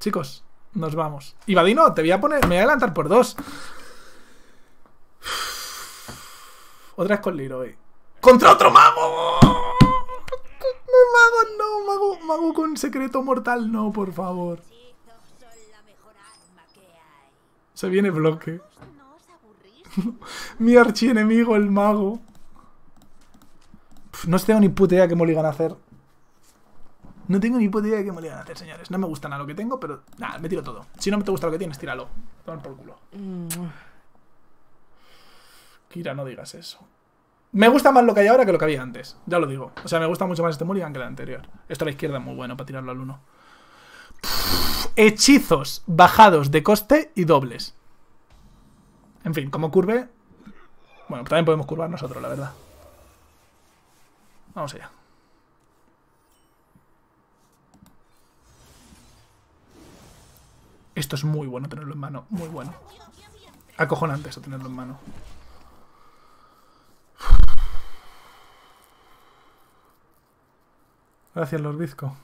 Chicos, nos vamos. Y Vadino, te voy a poner... Me voy a adelantar por 2. Otra es con Leroy. ¡Contra otro mago! ¡Mago no! Mago con secreto mortal no, por favor. Se viene bloque. Mi archienemigo, el mago. Pff, no tengo ni puta idea de qué moligan a hacer. No tengo ni puta idea de qué me ligan a hacer, señores. No me gusta nada lo que tengo, pero... Nada, me tiro todo. Si no te gusta lo que tienes, tíralo. Toma por culo. Kira, no digas eso. Me gusta más lo que hay ahora que lo que había antes. Ya lo digo. O sea, me gusta mucho más este mulligan que el anterior. Esto a la izquierda es muy bueno para tirarlo al 1. Hechizos bajados de coste y dobles. En fin, como curve... Bueno, también podemos curvar nosotros, la verdad. Vamos allá. Esto es muy bueno tenerlo en mano, muy bueno. Acojonante eso tenerlo en mano. Gracias, Lord Bizco.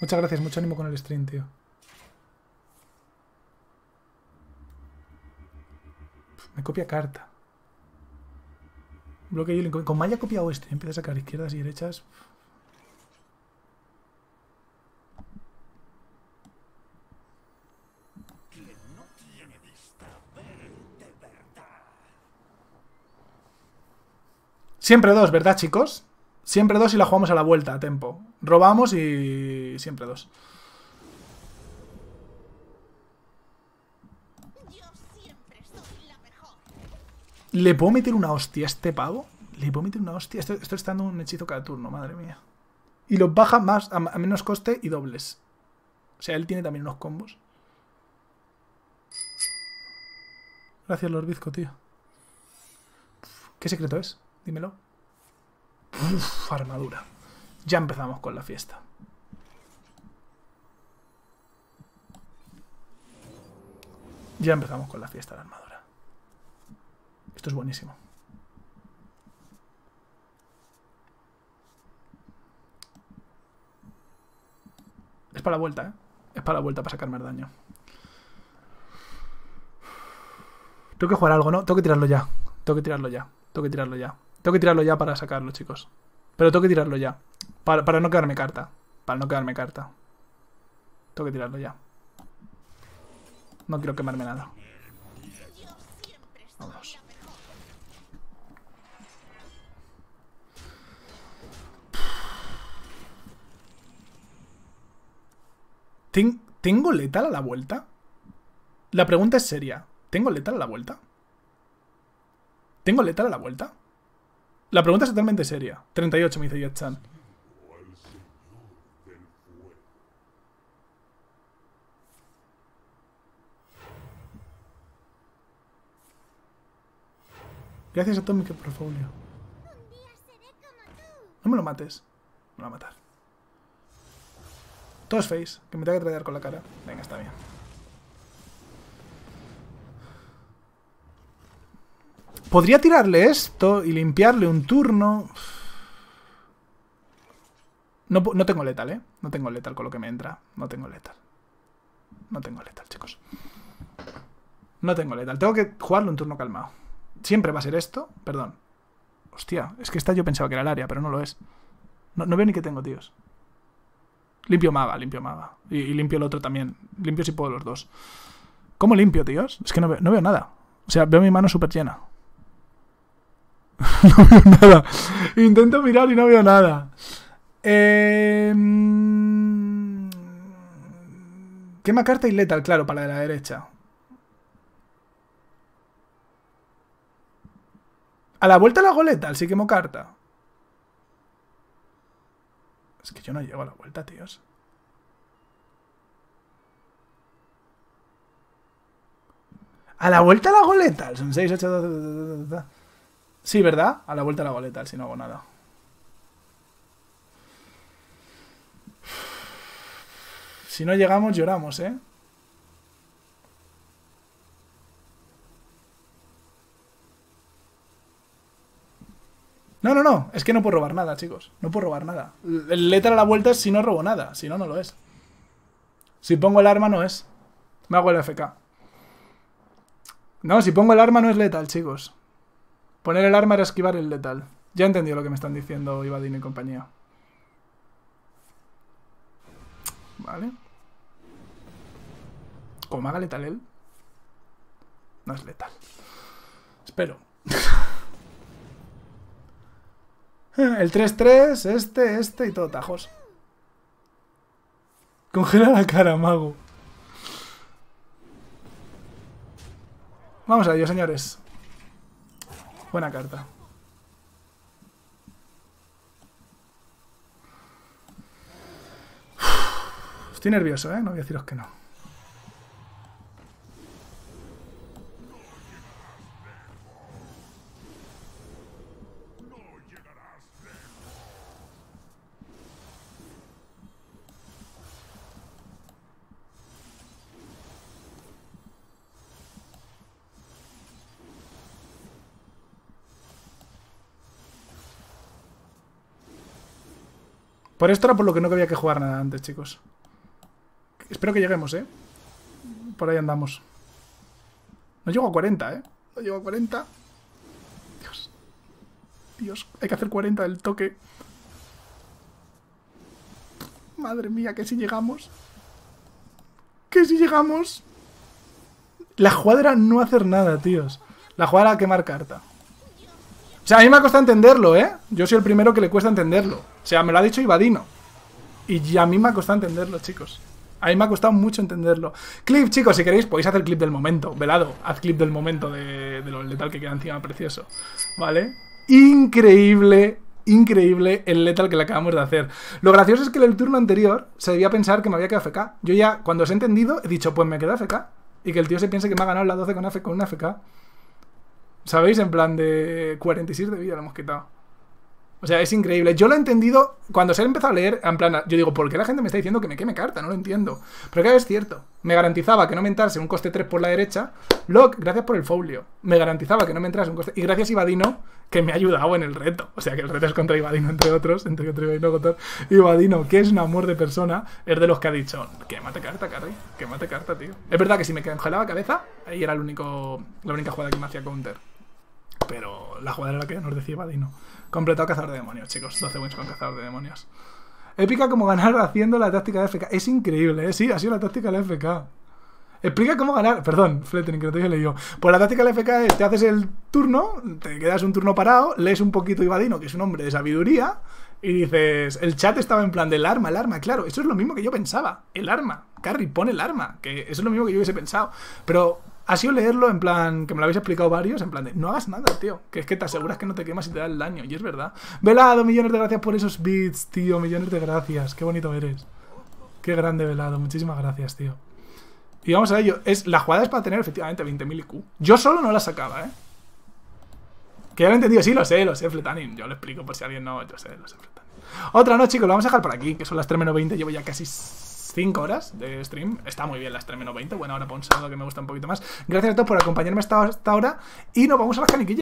Muchas gracias, mucho ánimo con el stream, tío. Me copia carta. Bloque y el... Con malla copia oeste. Empieza a sacar izquierdas y derechas. Siempre 2, ¿verdad, chicos? Siempre 2 y la jugamos a la vuelta, a tempo. Robamos y... Siempre 2. ¿Le puedo meter una hostia a este pavo? ¿Le puedo meter una hostia? Esto está dando un hechizo cada turno, madre mía. Y los baja más, a menos coste y dobles. O sea, él tiene también unos combos. Gracias, Lord Bizco, tío. ¿Qué secreto es? Dímelo. Uff, armadura. Ya empezamos con la fiesta. Ya empezamos con la fiesta de armadura. Esto es buenísimo. Es para la vuelta, ¿eh? Es para la vuelta para sacar más daño. Tengo que jugar algo, ¿no? Tengo que tirarlo ya. Tengo que tirarlo ya. Tengo que tirarlo ya. Tengo que tirarlo ya para sacarlo, chicos. Pero tengo que tirarlo ya. Para no quedarme carta. Para no quedarme carta. Tengo que tirarlo ya. No quiero quemarme nada. Vamos. ¿Tengo letal a la vuelta? La pregunta es seria. ¿Tengo letal a la vuelta? ¿Tengo letal a la vuelta? La pregunta es totalmente seria. 38 me dice Yachan. Gracias a Atomic Portfolio. No me lo mates. Me lo va a matar. Todo es face. Que me tenga que tradear con la cara. Venga, está bien. Podría tirarle esto y limpiarle un turno. No, no tengo letal, ¿eh? No tengo letal con lo que me entra. No tengo letal. No tengo letal, chicos. No tengo letal. Tengo que jugarle un turno calmado. Siempre va a ser esto. Perdón. Hostia, es que esta yo pensaba que era el área, pero no lo es. No veo ni que tengo, tíos. Limpio maga, limpio maga. Y limpio el otro también. Limpio si puedo los dos. ¿Cómo limpio, tíos? Es que no veo nada. O sea, veo mi mano súper llena. No veo nada. Intento mirar y no veo nada. Quema carta y letal, claro, para la derecha. A la vuelta la hago letal, sí quemo carta. Es que yo no llego a la vuelta, tíos. A la vuelta la hago letal. Son 6, 8, 2. Sí, ¿verdad? A la vuelta la goleta, si no hago nada. Si no llegamos, lloramos, ¿eh? No. Es que no puedo robar nada, chicos. No puedo robar nada. El letal a la vuelta es si no robo nada. Si no, no lo es. Si pongo el arma no es. Me hago el AFK. No, si pongo el arma no es letal, chicos. Poner el arma era esquivar el letal. Ya he entendido lo que me están diciendo Ibadín y compañía. Vale. Como haga letal él. No es letal. Espero. El 3-3, este y todo tajos. Congela la cara, mago. Vamos a ello, señores. Buena carta. Estoy nervioso, ¿eh? No voy a deciros que no. Por esto era por lo que no había que jugar nada antes, chicos. Espero que lleguemos, ¿eh? Por ahí andamos. No llego a 40, ¿eh? No llego a 40. Dios. Dios, hay que hacer 40 del toque. Madre mía, que si llegamos. Que si llegamos. La jugada era no hacer nada, tíos. La jugada era quemar carta. O sea, a mí me ha costado entenderlo, ¿eh? Yo soy el primero que le cuesta entenderlo. O sea, me lo ha dicho Ibadino. Y a mí me ha costado entenderlo, chicos. A mí me ha costado mucho entenderlo. Clip, chicos, si queréis, podéis hacer clip del momento. Velado, haz clip del momento de lo letal que queda encima, precioso. ¿Vale? Increíble, increíble el letal que le acabamos de hacer. Lo gracioso es que en el turno anterior se debía pensar que me había quedado AFK. Yo ya, cuando os he entendido, he dicho, pues me quedo AFK. Y que el tío se piense que me ha ganado la 12 con una AFK. ¿Sabéis? En plan de 46 de vida lo hemos quitado. O sea, es increíble. Yo lo he entendido cuando se ha empezado a leer, en plan, yo digo, ¿por qué la gente me está diciendo que me queme carta? No lo entiendo. Pero claro, es cierto. Me garantizaba que no me entrase un coste 3 por la derecha. Locke, gracias por el folio. Me garantizaba que no me entrase un coste... Y gracias Ibadino, que me ha ayudado en el reto. O sea, que el reto es contra Ibadino, entre otros. Entre otro Ibadino, contra Ibadino, que es un amor de persona, es de los que ha dicho, quémate carta, Carry. Quémate carta, tío. Es verdad que si me congelaba cabeza, ahí era el único, la única jugada que me hacía counter. Pero la jugada era la que nos decía Ibadino. Completado cazador de demonios, chicos. 12 wins con cazador de demonios. Épica como ganar haciendo la táctica de FK. Es increíble, ¿eh? Sí, ha sido la táctica de la FK. Explica cómo ganar. Perdón, Fletching, que no te dije, le digo. Pues la táctica de la FK es, te haces el turno, te quedas un turno parado, lees un poquito Ibadino, que es un hombre de sabiduría, y dices, el chat estaba en plan del arma, el arma. Claro, eso es lo mismo que yo pensaba. El arma. Carry, pon el arma. Que eso es lo mismo que yo hubiese pensado. Pero... ha sido leerlo en plan, que me lo habéis explicado varios, en plan de, no hagas nada, tío, que es que te aseguras que no te quemas y te da el daño, y es verdad. Velado, millones de gracias por esos beats, tío, millones de gracias, qué bonito eres. Qué grande, Velado, muchísimas gracias, tío. Y vamos a ello, la jugada es para tener efectivamente 20.000 IQ. Yo solo no la sacaba, ¿eh? Que ya lo he entendido, sí, lo sé, Fletanin, yo lo explico por si alguien no, lo sé, Fletanin. Otra no, chicos, lo vamos a dejar por aquí, que son las 3:20, llevo ya casi... 5 horas de stream, está muy bien las 3:20, bueno, ahora para un sábado que me gusta un poquito más. Gracias a todos por acompañarme hasta ahora y nos vamos a las caniquillas.